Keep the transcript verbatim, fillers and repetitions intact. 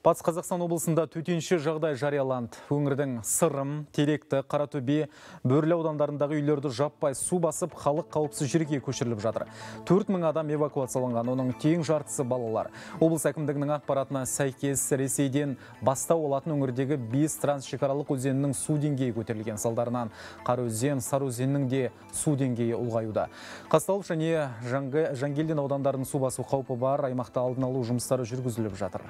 Батыс Қазақстан облысында төтенше жағдай жарияланды. Өңірдің Сырым, Теректі, Қаратөбе, Бөрлі аудандарындағы үйлерді жаппай су басып, халық қауіпсіз жерге көшіріліп жатыр. төрт мың адам эвакуацияланған, оның тең жартысы балалар. Облыс әкімдігінің ақпаратына сәйкес Ресейден бастау алатын өңірдегі бес трансшекаралық өзеннің су деңгейі көтерілген салдарынан Қараөзен, Сарыөзеннің де су деңгейі ұлғаюда. Қазталов және Жангелдин аудандарының су басу қаупі бар, аймақта алдын алу жұмыстары жүргізіліп жатыр.